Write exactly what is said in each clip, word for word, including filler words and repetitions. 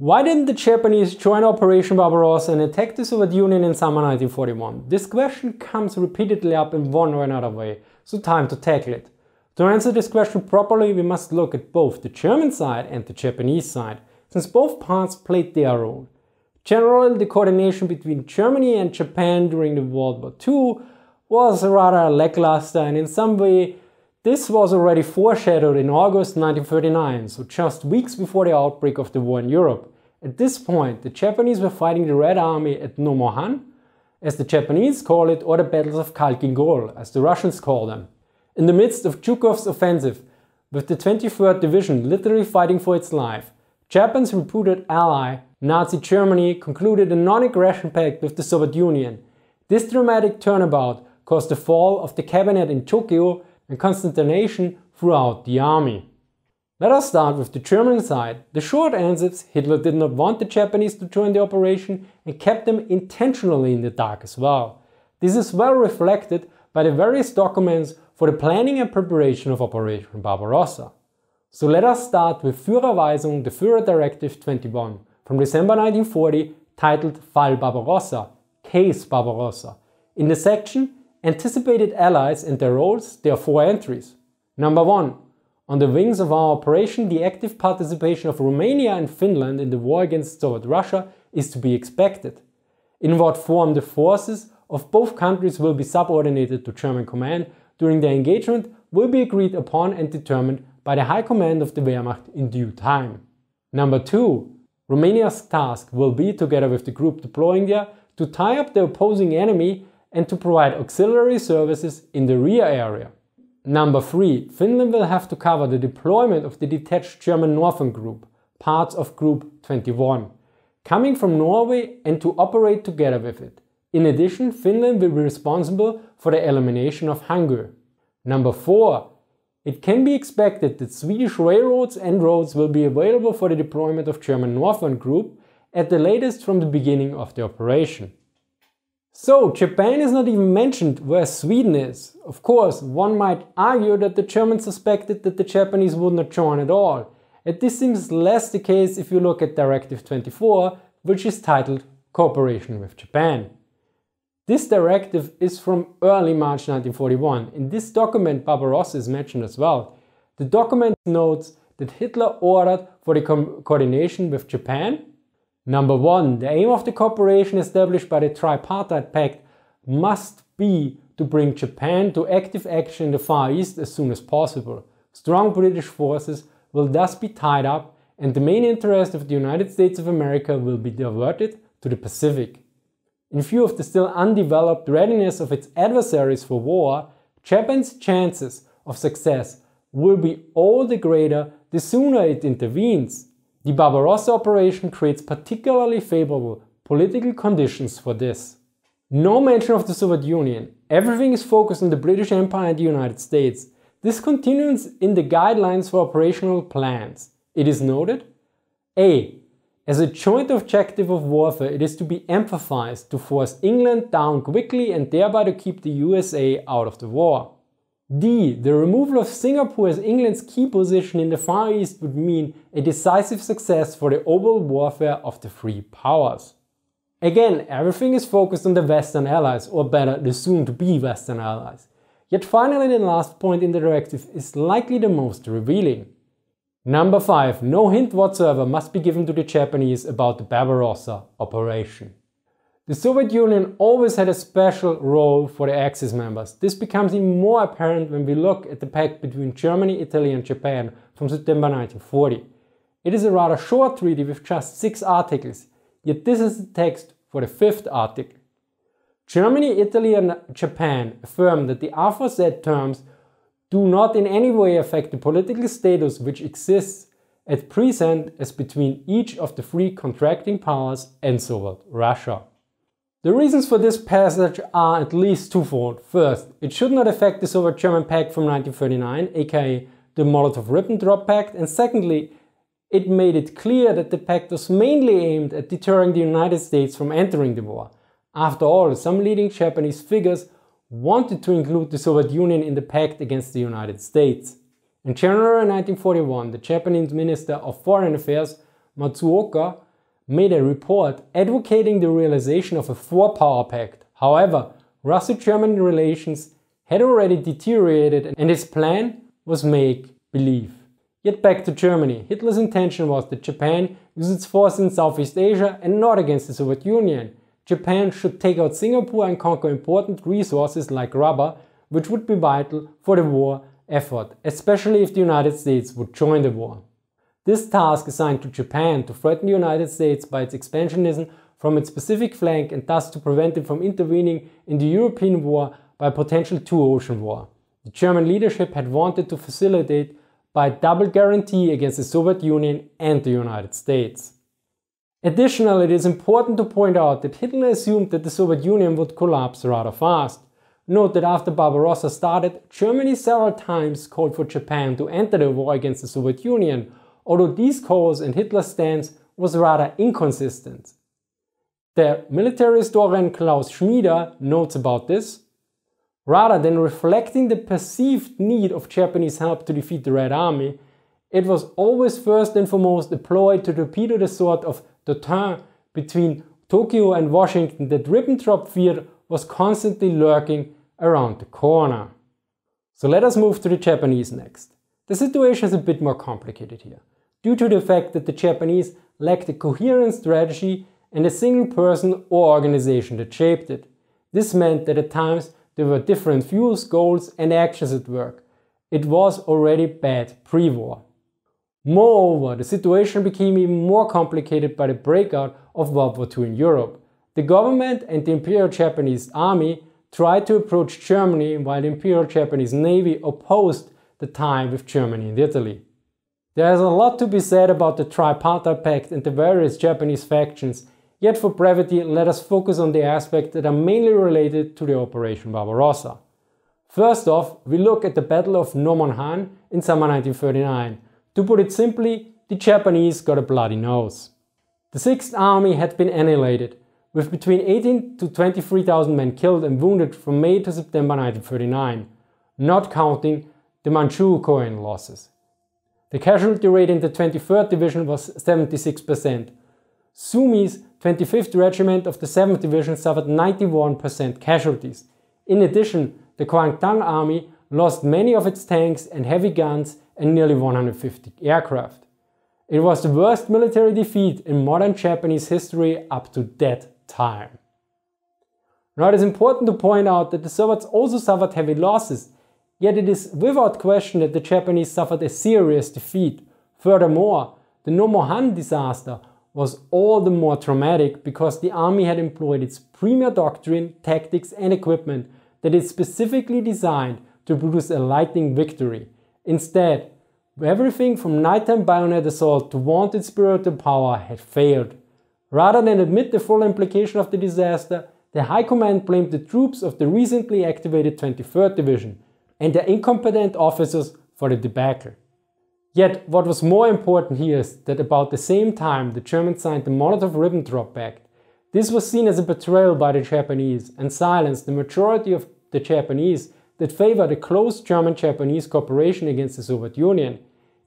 Why didn't the Japanese join Operation Barbarossa and attack the Soviet Union in summer nineteen forty-one? This question comes repeatedly up in one or another way, so time to tackle it. To answer this question properly, we must look at both the German side and the Japanese side, since both parts played their role. Generally, the coordination between Germany and Japan during the World War Two was rather lackluster, and in some way this was already foreshadowed in August nineteen thirty-nine, so just weeks before the outbreak of the war in Europe. At this point, the Japanese were fighting the Red Army at Nomonhan, as the Japanese call it, or the battles of Khalkhin Gol, as the Russians call them. In the midst of Zhukov's offensive, with the twenty-third Division literally fighting for its life, Japan's reputed ally, Nazi Germany, concluded a non-aggression pact with the Soviet Union. This dramatic turnabout caused the fall of the cabinet in Tokyo and consternation throughout the army. Let us start with the German side. The short answer is Hitler did not want the Japanese to join the operation and kept them intentionally in the dark as well. This is well reflected by the various documents for the planning and preparation of Operation Barbarossa. So let us start with Führerweisung, the Führer Directive twenty-one from December nineteen forty, titled Fall Barbarossa, Case Barbarossa. In the section Anticipated Allies and their Roles, there are four entries. Number one. On the wings of our operation, the active participation of Romania and Finland in the war against Soviet Russia is to be expected. In what form the forces of both countries will be subordinated to German command during their engagement will be agreed upon and determined by the High Command of the Wehrmacht in due time. Number two. Romania's task will be, together with the group deploying there, to tie up the opposing enemy and to provide auxiliary services in the rear area. Number three. Finland will have to cover the deployment of the detached German Northern Group, parts of Group twenty-one, coming from Norway, and to operate together with it. In addition, Finland will be responsible for the elimination of Hangö. Number four. It can be expected that Swedish railroads and roads will be available for the deployment of German Northern Group at the latest from the beginning of the operation. So, Japan is not even mentioned, where Sweden is. Of course, one might argue that the Germans suspected that the Japanese would not join at all, and this seems less the case if you look at Directive twenty-four, which is titled Cooperation with Japan. This directive is from early March nineteen forty-one. In this document, Barbarossa is mentioned as well. The document notes that Hitler ordered for the co coordination with Japan. Number one. The aim of the cooperation established by the Tripartite Pact must be to bring Japan to active action in the Far East as soon as possible. Strong British forces will thus be tied up, and the main interest of the United States of America will be diverted to the Pacific. In view of the still undeveloped readiness of its adversaries for war, Japan's chances of success will be all the greater the sooner it intervenes. The Barbarossa operation creates particularly favorable political conditions for this. No mention of the Soviet Union. Everything is focused on the British Empire and the United States. This continues in the guidelines for operational plans. It is noted: A. As a joint objective of warfare, it is to be emphasized to force England down quickly and thereby to keep the U S A out of the war. D. The removal of Singapore as England's key position in the Far East would mean a decisive success for the overall warfare of the three powers. Again, everything is focused on the Western Allies, or better, the soon-to-be Western Allies. Yet finally, the last point in the directive is likely the most revealing. Number five. No hint whatsoever must be given to the Japanese about the Barbarossa operation. The Soviet Union always had a special role for the Axis members. This becomes even more apparent when we look at the pact between Germany, Italy and Japan from September nineteen forty. It is a rather short treaty with just six articles, yet this is the text for the fifth article. Germany, Italy and Japan affirm that the aforesaid terms do not in any way affect the political status which exists at present as between each of the three contracting powers and Soviet Russia. The reasons for this passage are at least twofold. First, it should not affect the Soviet-German pact from nineteen thirty-nine, aka the Molotov-Ribbentrop Pact, and secondly, it made it clear that the pact was mainly aimed at deterring the United States from entering the war. After all, some leading Japanese figures wanted to include the Soviet Union in the pact against the United States. In January nineteen forty-one, the Japanese Minister of Foreign Affairs, Matsuoka, made a report advocating the realization of a four-power pact. However, Russo-German relations had already deteriorated and his plan was make-believe. Yet back to Germany, Hitler's intention was that Japan use its force in Southeast Asia and not against the Soviet Union. Japan should take out Singapore and conquer important resources like rubber, which would be vital for the war effort, especially if the United States would join the war. This task assigned to Japan to threaten the United States by its expansionism from its Pacific flank and thus to prevent it from intervening in the European war by a potential two-ocean war. The German leadership had wanted to facilitate by double guarantee against the Soviet Union and the United States. Additionally, it is important to point out that Hitler assumed that the Soviet Union would collapse rather fast. Note that after Barbarossa started, Germany several times called for Japan to enter the war against the Soviet Union, although these calls and Hitler's stance was rather inconsistent. The military historian Klaus Schmider notes about this. Rather than reflecting the perceived need of Japanese help to defeat the Red Army, it was always first and foremost a ploy to torpedo the sort of détente between Tokyo and Washington that Ribbentrop feared was constantly lurking around the corner. So let us move to the Japanese next. The situation is a bit more complicated here, due to the fact that the Japanese lacked a coherent strategy and a single person or organization that shaped it. This meant that at times there were different views, goals and actions at work. It was already bad pre-war. Moreover, the situation became even more complicated by the breakout of World War Two in Europe. The government and the Imperial Japanese Army tried to approach Germany, while the Imperial Japanese Navy opposed the tie with Germany and Italy. There is a lot to be said about the Tripartite Pact and the various Japanese factions, yet for brevity let us focus on the aspects that are mainly related to the Operation Barbarossa. First off, we look at the Battle of Nomonhan in summer nineteen thirty-nine. To put it simply, the Japanese got a bloody nose. The sixth Army had been annihilated, with between eighteen to twenty-three thousand men killed and wounded from May to September nineteen thirty-nine, not counting the Manchukuo losses. The casualty rate in the twenty-third Division was seventy-six percent. Sumi's twenty-fifth Regiment of the seventh Division suffered ninety-one percent casualties. In addition, the Kwantung Army lost many of its tanks and heavy guns and nearly one hundred fifty aircraft. It was the worst military defeat in modern Japanese history up to that time. Now it is important to point out that the Soviets also suffered heavy losses, yet it is without question that the Japanese suffered a serious defeat. Furthermore, the Nomonhan disaster was all the more traumatic because the army had employed its premier doctrine, tactics and equipment that is specifically designed to produce a lightning victory. Instead, everything from nighttime bayonet assault to wanted spiritual power had failed. Rather than admit the full implication of the disaster, the High Command blamed the troops of the recently activated twenty-third Division and their incompetent officers for the debacle. Yet what was more important here is that about the same time the Germans signed the Molotov-Ribbentrop Pact. This was seen as a betrayal by the Japanese and silenced the majority of the Japanese that favored a close German-Japanese cooperation against the Soviet Union.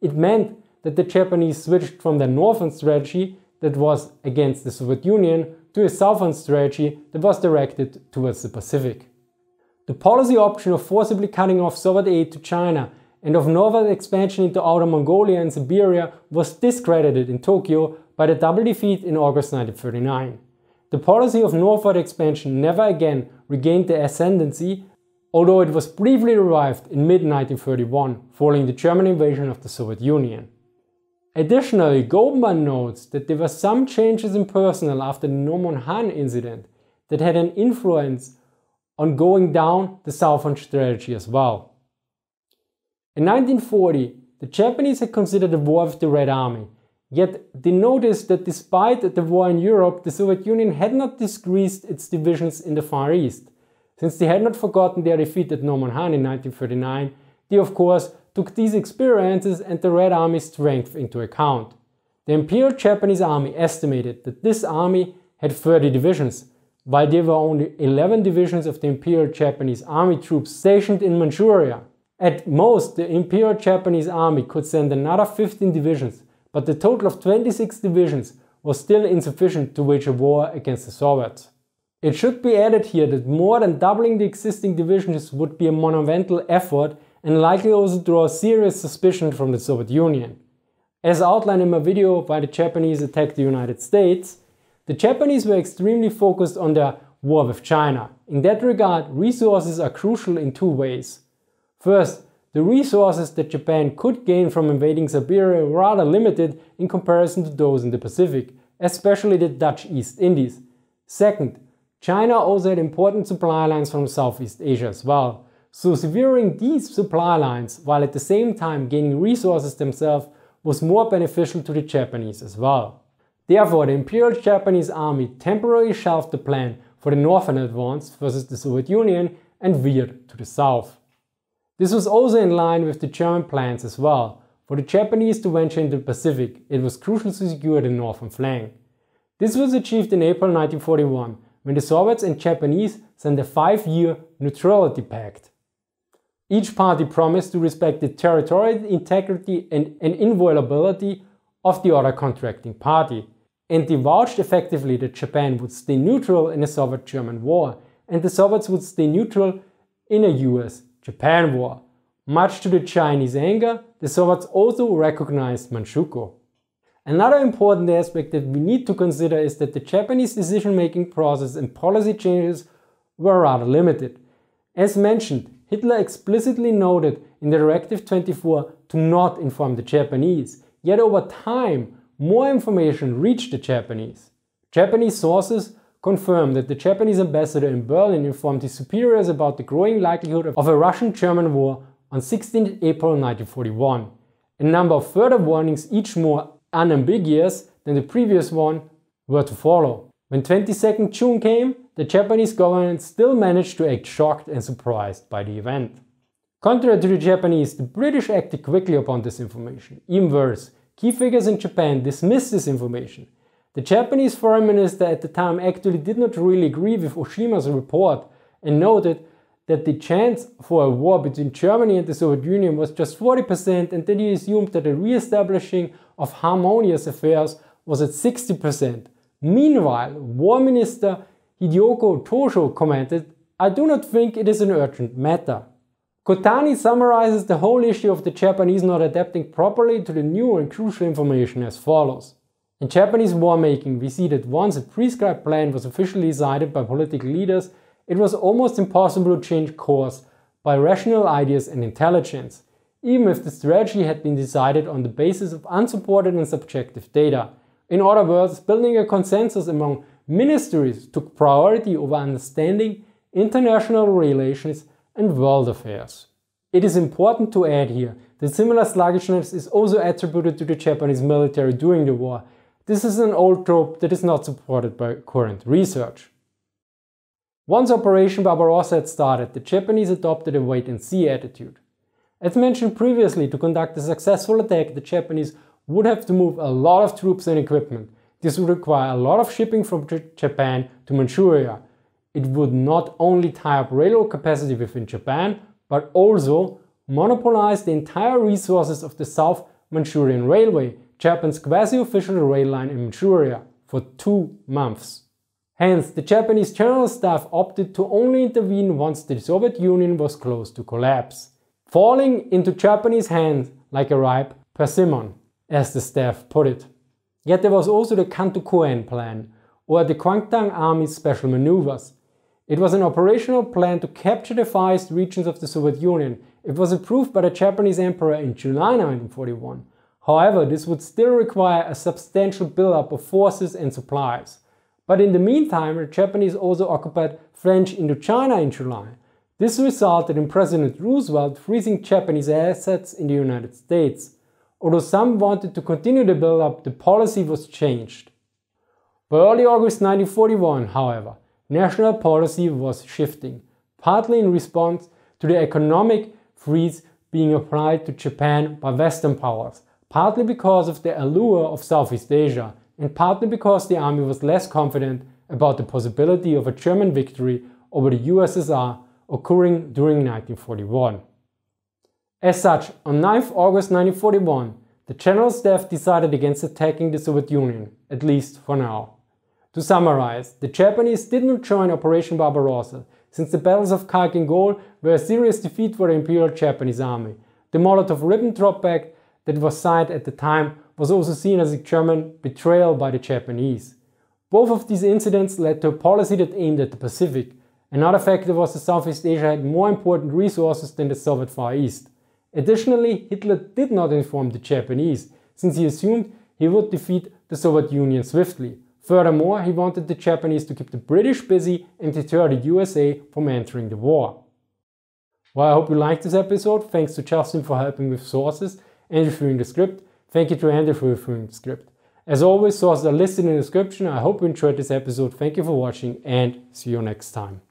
It meant that the Japanese switched from their northern strategy that was against the Soviet Union to a southern strategy that was directed towards the Pacific. The policy option of forcibly cutting off Soviet aid to China and of northern expansion into Outer Mongolia and Siberia was discredited in Tokyo by the double defeat in August nineteen thirty-nine. The policy of northward expansion never again regained the ascendancy, although it was briefly revived in mid nineteen thirty-one following the German invasion of the Soviet Union. Additionally, Goldman notes that there were some changes in personnel after the Nomonhan incident that had an influence on going down the southern strategy as well. In nineteen forty, the Japanese had considered a war with the Red Army, yet they noticed that despite the war in Europe, the Soviet Union had not decreased its divisions in the Far East. Since they had not forgotten their defeat at Nomonhan in nineteen thirty-nine, they of course took these experiences and the Red Army's strength into account. The Imperial Japanese Army estimated that this army had thirty divisions, while there were only eleven divisions of the Imperial Japanese Army troops stationed in Manchuria. At most, the Imperial Japanese Army could send another fifteen divisions, but the total of twenty-six divisions was still insufficient to wage a war against the Soviets. It should be added here that more than doubling the existing divisions would be a monumental effort and likely also draw serious suspicion from the Soviet Union. As outlined in my video why the Japanese attacked the United States, the Japanese were extremely focused on their war with China. In that regard, resources are crucial in two ways. First, the resources that Japan could gain from invading Siberia were rather limited in comparison to those in the Pacific, especially the Dutch East Indies. Second, China also had important supply lines from Southeast Asia as well, so severing these supply lines while at the same time gaining resources themselves was more beneficial to the Japanese as well. Therefore, the Imperial Japanese Army temporarily shelved the plan for the northern advance versus the Soviet Union and veered to the south. This was also in line with the German plans as well. For the Japanese to venture into the Pacific, it was crucial to secure the northern flank. This was achieved in April nineteen forty-one, when the Soviets and Japanese signed a five-year neutrality pact. Each party promised to respect the territorial integrity and, and inviolability of the other contracting party, and vouched effectively that Japan would stay neutral in a Soviet-German war, and the Soviets would stay neutral in a U S Japan war. Much to the Chinese anger, the Soviets also recognized Manchukuo. Another important aspect that we need to consider is that the Japanese decision-making process and policy changes were rather limited. As mentioned, Hitler explicitly noted in the Directive twenty-four to not inform the Japanese, yet over time more information reached the Japanese. Japanese sources confirmed that the Japanese ambassador in Berlin informed his superiors about the growing likelihood of a Russian-German war on sixteenth April nineteen forty-one. A number of further warnings, each more unambiguous than the previous one, were to follow. When twenty-second June came, the Japanese government still managed to act shocked and surprised by the event. Contrary to the Japanese, the British acted quickly upon this information. Even worse, key figures in Japan dismissed this information. The Japanese foreign minister at the time actually did not really agree with Oshima's report and noted that the chance for a war between Germany and the Soviet Union was just forty percent, and that he assumed that the re-establishing of harmonious affairs was at sixty percent. Meanwhile, War Minister Hideki Tojo commented, "I do not think it is an urgent matter." Kotani summarizes the whole issue of the Japanese not adapting properly to the new and crucial information as follows. In Japanese war-making, we see that once a prescribed plan was officially decided by political leaders, it was almost impossible to change course by rational ideas and intelligence, even if the strategy had been decided on the basis of unsupported and subjective data. In other words, building a consensus among ministries took priority over understanding international relations and world affairs. It is important to add here that similar sluggishness is also attributed to the Japanese military during the war. This is an old trope that is not supported by current research. Once Operation Barbarossa had started, the Japanese adopted a wait-and-see attitude. As mentioned previously, to conduct a successful attack, the Japanese would have to move a lot of troops and equipment. This would require a lot of shipping from Japan to Manchuria. It would not only tie up railroad capacity within Japan, but also monopolize the entire resources of the South Manchurian Railway, Japan's quasi-official rail line in Manchuria, for two months. Hence, the Japanese general staff opted to only intervene once the Soviet Union was close to collapse, falling into Japanese hands like a ripe persimmon, as the staff put it. Yet there was also the Kantokuen Plan, or the Kwantung Army's special maneuvers. It was an operational plan to capture the farthest regions of the Soviet Union. It was approved by the Japanese Emperor in July nineteen forty-one. However, this would still require a substantial buildup of forces and supplies. But in the meantime, the Japanese also occupied French Indochina in July. This resulted in President Roosevelt freezing Japanese assets in the United States. Although some wanted to continue the buildup, the policy was changed. By early August nineteen forty-one, however, national policy was shifting, partly in response to the economic freeze being applied to Japan by Western powers, partly because of the allure of Southeast Asia, and partly because the army was less confident about the possibility of a German victory over the U S S R occurring during nineteen forty-one. As such, on ninth August nineteen forty-one, The general staff decided against attacking the Soviet Union, at least for now. To summarize, the Japanese did not join Operation Barbarossa, since the battles of Khalkhin Gol were a serious defeat for the Imperial Japanese Army. The Molotov-Ribbentrop Pact that was signed at the time was also seen as a German betrayal by the Japanese. Both of these incidents led to a policy that aimed at the Pacific. Another factor was that Southeast Asia had more important resources than the Soviet Far East. Additionally, Hitler did not inform the Japanese, since he assumed he would defeat the Soviet Union swiftly. Furthermore, he wanted the Japanese to keep the British busy and deter the U S A from entering the war. Well, I hope you liked this episode. Thanks to Justin for helping with sources and reviewing the script. Thank you to Andrew for reviewing the script. As always, sources are listed in the description. I hope you enjoyed this episode. Thank you for watching and see you next time.